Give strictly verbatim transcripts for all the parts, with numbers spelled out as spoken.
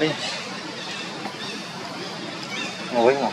đi. Ngồi ngồi.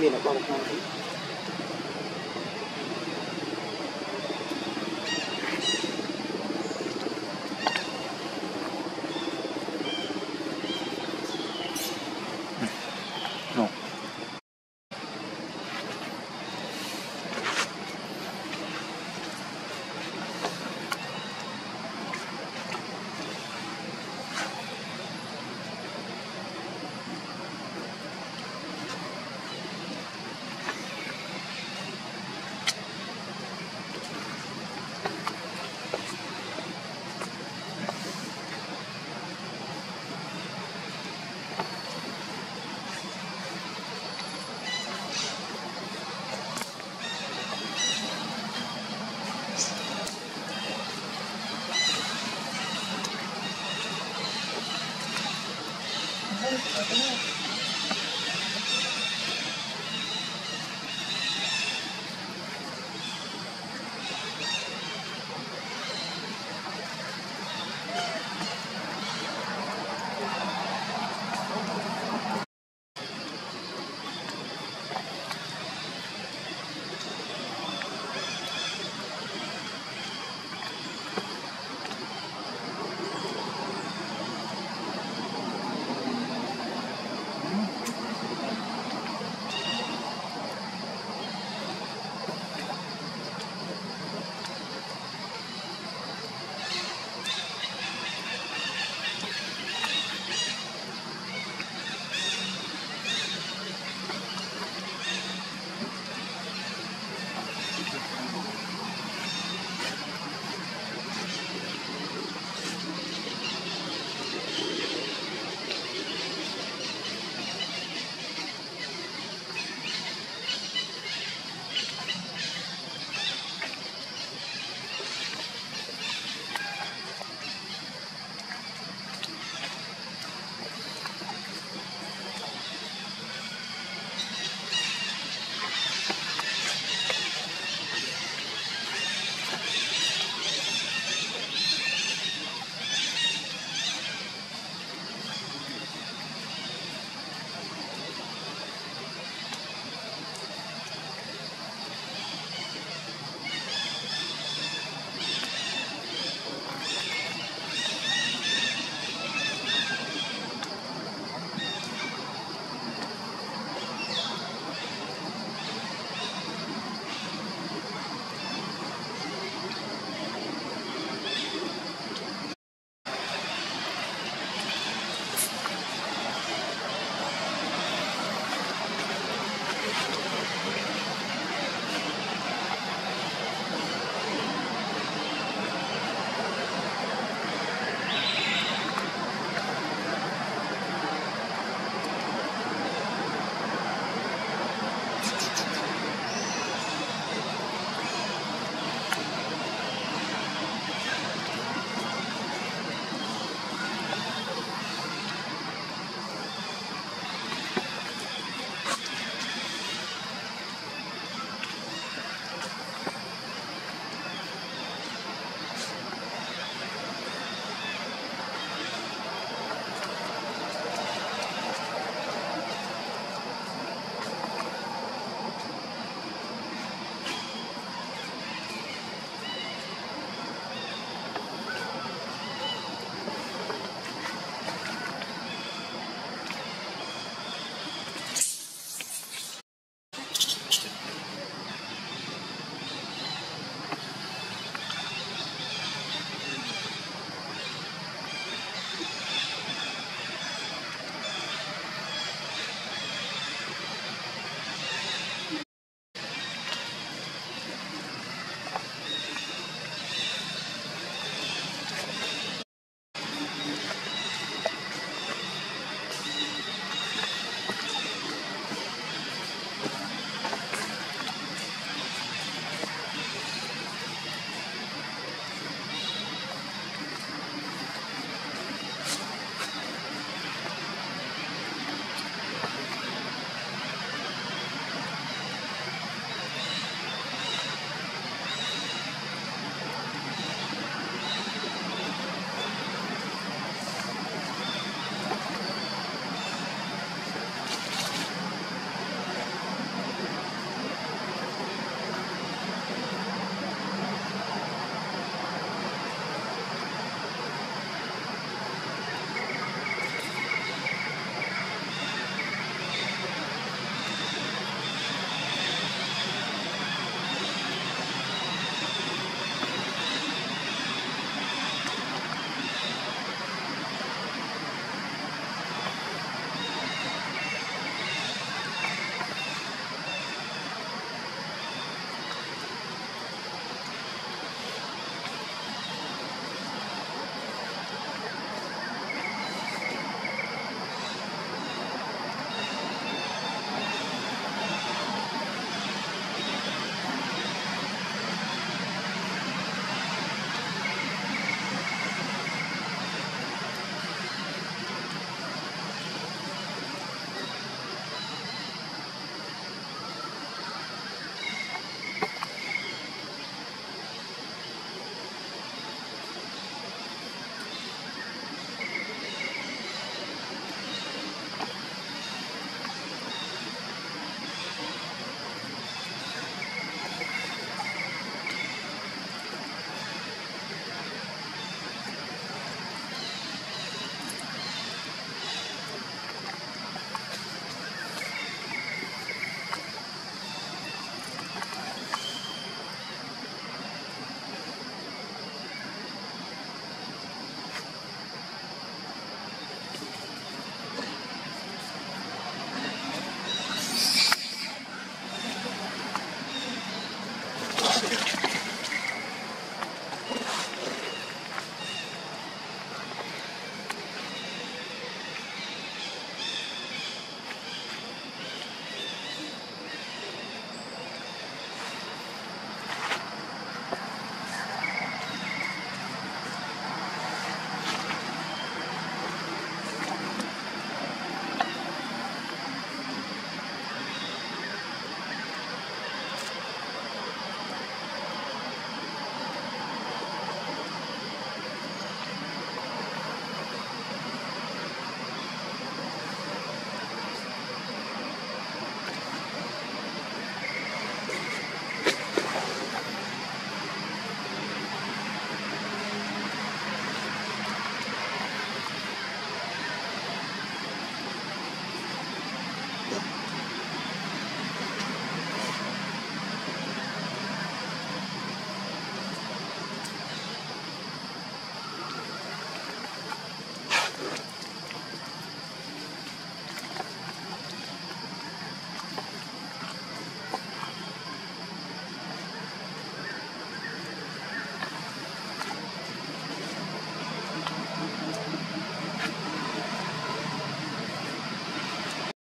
Nhìn là bao nhiêu?